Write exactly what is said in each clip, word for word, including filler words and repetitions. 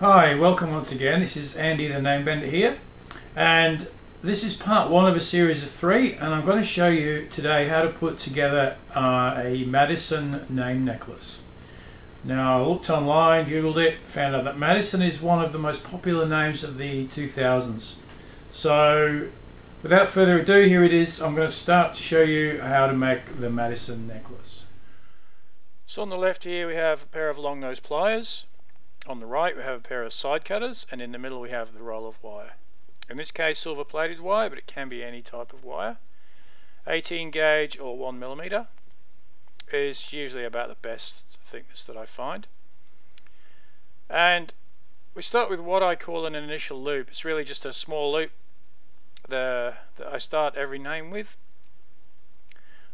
Hi, welcome once again. This is Andy the Namebender here, and this is part one of a series of three, and I'm going to show you today how to put together uh, a Madison name necklace. Now, I looked online, googled it, found out that Madison is one of the most popular names of the two thousands. So without further ado, here it is. I'm going to start to show you how to make the Madison necklace. So on the left here we have a pair of long nose pliers. On the right we have a pair of side cutters, and in the middle we have the roll of wire. In this case silver plated wire, but it can be any type of wire. eighteen gauge or one millimeter is usually about the best thickness that I find. And we start with what I call an initial loop. It's really just a small loop that I start every name with.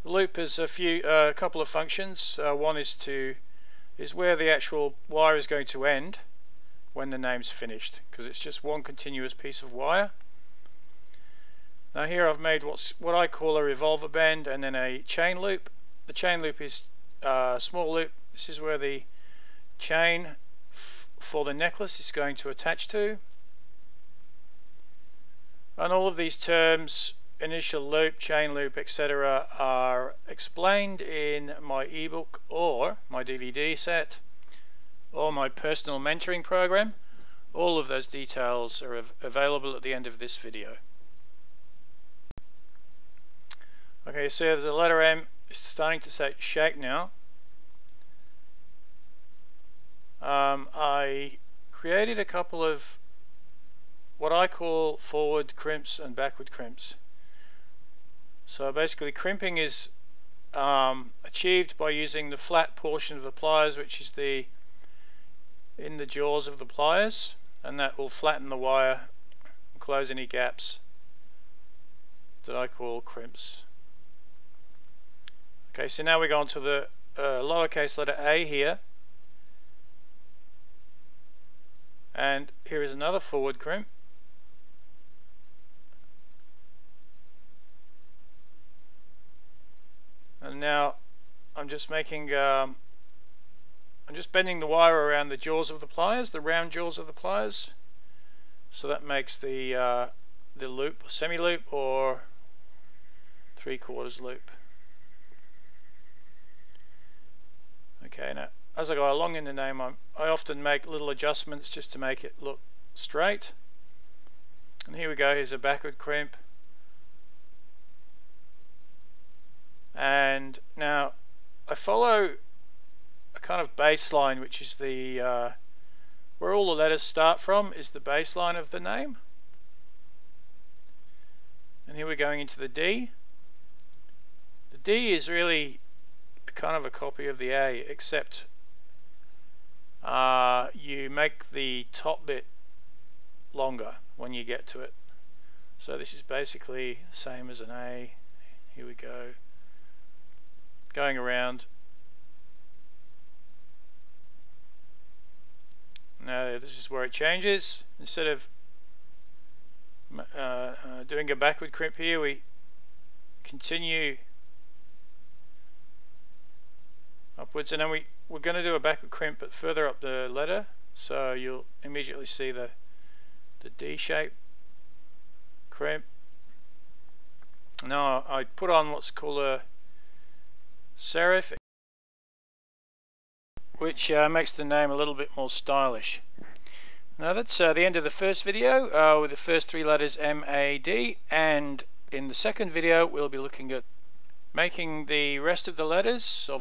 The loop has a few, uh, a couple of functions. Uh, one is to is where the actual wire is going to end when the name's finished, because it's just one continuous piece of wire. Now here I've made what's what I call a revolver bend and then a chain loop. The chain loop is a small loop. This is where the chain f for the necklace is going to attach to. And all of these terms, initial loop, chain loop, et cetera, are explained in my ebook or my D V D set or my personal mentoring program. All of those details are av available at the end of this video. Okay, so there's a letter M. It's starting to say shake now. Um, I created a couple of what I call forward crimps and backward crimps. So basically crimping is um, achieved by using the flat portion of the pliers, which is the in the jaws of the pliers, and that will flatten the wire and close any gaps that I call crimps. Okay, so now we go on to the uh, lowercase letter A here, and here is another forward crimp. And now I'm just making, um, I'm just bending the wire around the jaws of the pliers, the round jaws of the pliers, so that makes the uh, the loop, semi-loop, or three-quarters loop. Okay, now as I go along in the name, I'm, I often make little adjustments just to make it look straight. And here we go. Here's a backward crimp. And now I follow a kind of baseline, which is the uh, where all the letters start from is the baseline of the name. And here we're going into the D. The D is really kind of a copy of the A, except uh, you make the top bit longer when you get to it. So this is basically the same as an A. Here we go. Going around. Now this is where it changes. Instead of uh, uh, doing a backward crimp here, we continue upwards, and then we, we're going to do a backward crimp but further up the letter, so you'll immediately see the, the D shape crimp. Now I put on what's called a serif, which uh, makes the name a little bit more stylish. Now that's uh, the end of the first video uh, with the first three letters M A D, and in the second video we'll be looking at making the rest of the letters of